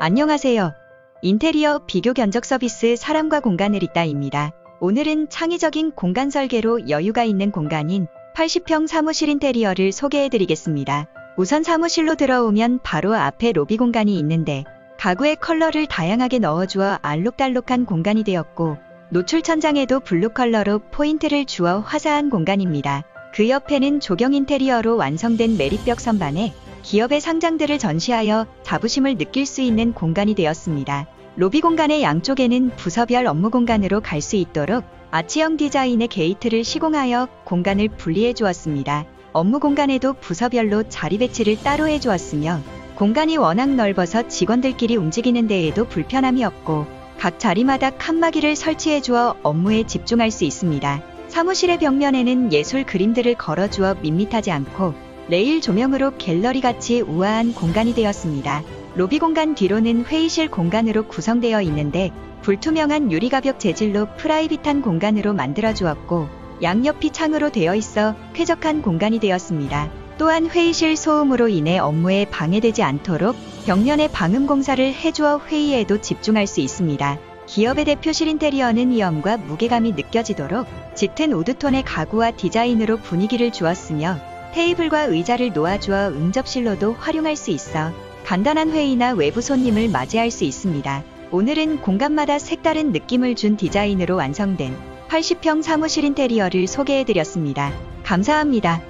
안녕하세요. 인테리어 비교 견적 서비스 사람과 공간을 잇다입니다. 오늘은 창의적인 공간 설계로 여유가 있는 공간인 80평 사무실 인테리어를 소개해드리겠습니다. 우선 사무실로 들어오면 바로 앞에 로비 공간이 있는데 가구의 컬러를 다양하게 넣어주어 알록달록한 공간이 되었고 노출 천장에도 블루 컬러로 포인트를 주어 화사한 공간입니다. 그 옆에는 조경 인테리어로 완성된 매립벽 선반에 기업의 상장들을 전시하여 자부심을 느낄 수 있는 공간이 되었습니다. 로비 공간의 양쪽에는 부서별 업무 공간으로 갈 수 있도록 아치형 디자인의 게이트를 시공하여 공간을 분리해 주었습니다. 업무 공간에도 부서별로 자리 배치를 따로 해 주었으며 공간이 워낙 넓어서 직원들끼리 움직이는 데에도 불편함이 없고 각 자리마다 칸막이를 설치해 주어 업무에 집중할 수 있습니다. 사무실의 벽면에는 예술 그림들을 걸어 주어 밋밋하지 않고 레일 조명으로 갤러리같이 우아한 공간이 되었습니다. 로비 공간 뒤로는 회의실 공간으로 구성되어 있는데 불투명한 유리가벽 재질로 프라이빗한 공간으로 만들어 주었고 양옆이 창으로 되어 있어 쾌적한 공간이 되었습니다. 또한 회의실 소음으로 인해 업무에 방해되지 않도록 벽면에 방음 공사를 해주어 회의에도 집중할 수 있습니다. 기업의 대표실 인테리어는 위엄과 무게감이 느껴지도록 짙은 우드톤의 가구와 디자인으로 분위기를 주었으며 테이블과 의자를 놓아주어 응접실로도 활용할 수 있어 간단한 회의나 외부 손님을 맞이할 수 있습니다. 오늘은 공간마다 색다른 느낌을 준 디자인으로 완성된 80평 사무실 인테리어를 소개해드렸습니다. 감사합니다.